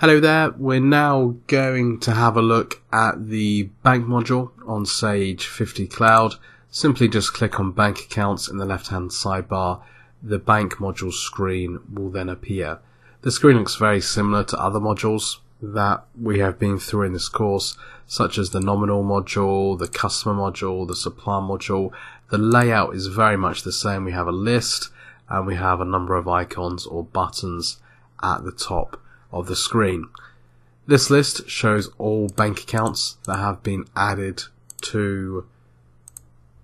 Hello there, we're now going to have a look at the bank module on Sage 50 Cloud. Simply just click on bank accounts in the left hand sidebar. The bank module screen will then appear. The screen looks very similar to other modules that we have been through in this course, such as the nominal module, the customer module, the supplier module. The layout is very much the same. We have a list and we have a number of icons or buttons at the top of the screen. This list shows all bank accounts that have been added to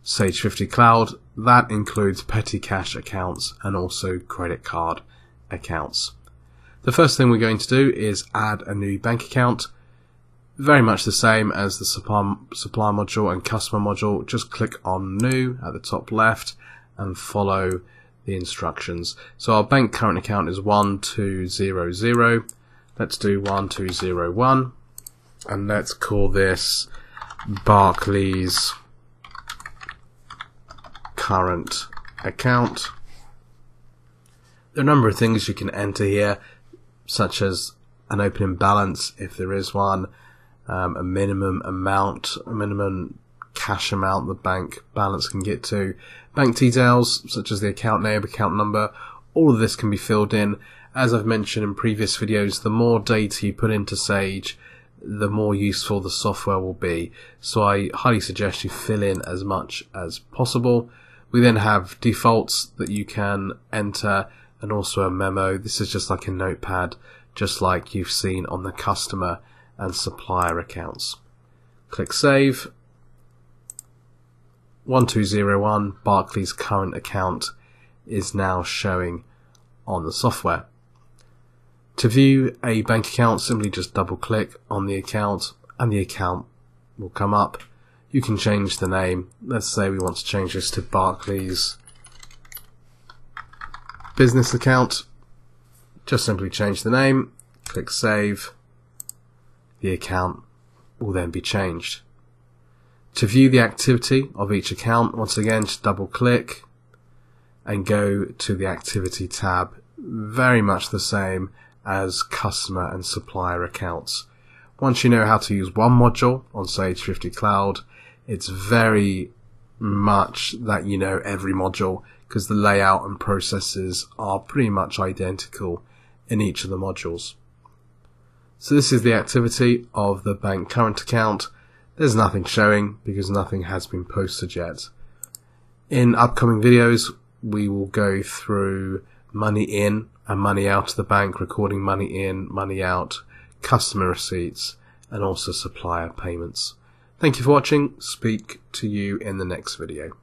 Sage 50 Cloud. That includes petty cash accounts and also credit card accounts. The first thing we're going to do is add a new bank account. Very much the same as the supplier module and customer module. Just click on new at the top left and follow the instructions. So our bank current account is 1200. Let's do 1201 and let's call this Barclays current account. There are a number of things you can enter here, such as an opening balance if there is one, a minimum amount, a minimum cash amount the bank balance can get to, bank details such as the account name, account number. All of this can be filled in. As I've mentioned in previous videos, the more data you put into Sage, the more useful the software will be, so I highly suggest you fill in as much as possible. We then have defaults that you can enter and also a memo. This is just like a notepad, just like you've seen on the customer and supplier accounts. Click save. 1201 Barclays current account is now showing on the software. To view a bank account, simply just double click on the account and the account will come up. You can change the name. Let's say we want to change this to Barclays business account. Just simply change the name, click save. The account will then be changed. To view the activity of each account, once again just double click and go to the activity tab. Very much the same as customer and supplier accounts. Once you know how to use one module on Sage 50 Cloud, it's very much that you know every module, because the layout and processes are pretty much identical in each of the modules. So this is the activity of the bank current account. There's nothing showing because nothing has been posted yet. In upcoming videos, we will go through money in and money out of the bank, recording money in, money out, customer receipts, and also supplier payments. Thank you for watching. Speak to you in the next video.